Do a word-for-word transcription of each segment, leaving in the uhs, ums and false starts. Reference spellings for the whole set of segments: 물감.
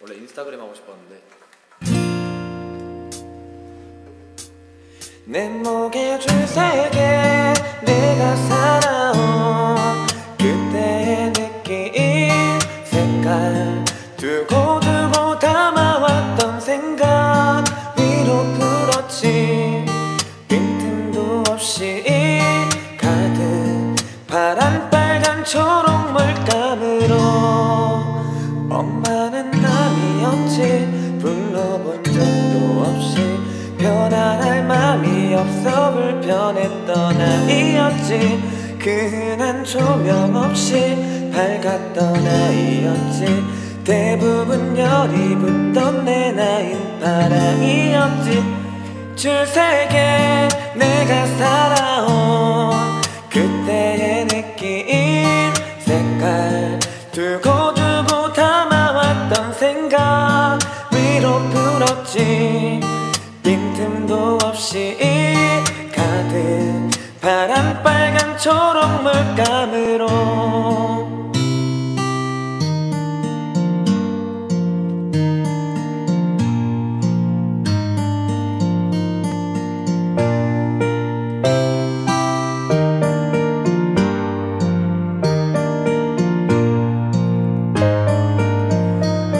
원래 인스타그램 하고 싶었는데. 내 목에 줄 세게 내가 살아온 그때의 느낌 색깔 두고 두고 담아왔던 생각 위로 풀었지 빈틈도 없이 가득 파란 빨간 초록 물감으로 엄마는 남이었지 불러본 적도 없이 변화할 맘이 없어 불편했던 아이였지 그한 조명 없이 밝았던 아이였지 대부분 열이 붙던 내 나인 바람이었지 줄세게 내가 살아온 그때의 느낌 색깔 두고 두고 담아왔던 생각 위로 풀었지 빈틈도 없이 가득 파란 빨간 초록 물감으로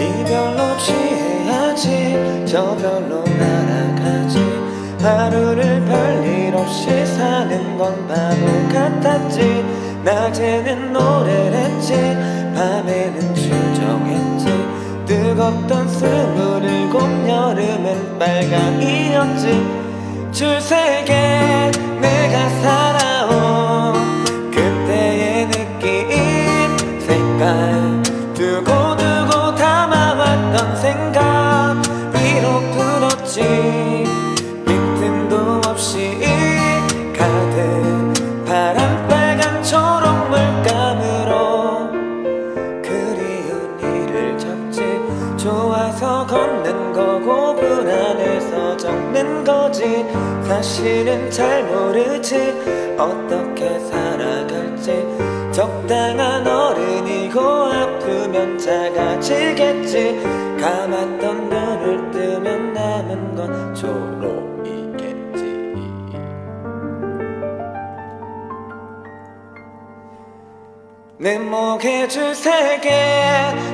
이별로 취해야지 저별로 하루를 별일 없이 사는 건 바보 같았지 낮에는 노래를 했지 밤에는 주정했지 뜨겁던 스물일곱 여름엔 빨강이었지 줄세게 내가 살아온 그때의 느낌 색깔 두고 두고 담아왔던 생각 위로 풀었지 좋아서 걷는 거고 불안해서 적는 거지 사실은 잘 모르지 어떻게 살아갈지 적당한 어른이고 아프면 작아지겠지 감았던 눈을 뜨면 남은 건 초록이겠지 내 목에 줄 세게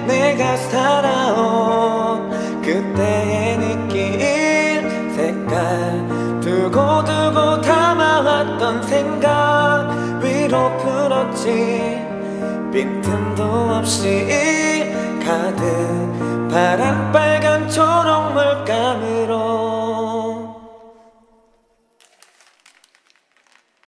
내가 살아온 그때의 느낌 색깔 두고 두고 담아왔던 생각 위로 풀었지 빈틈도 없이 가득 바람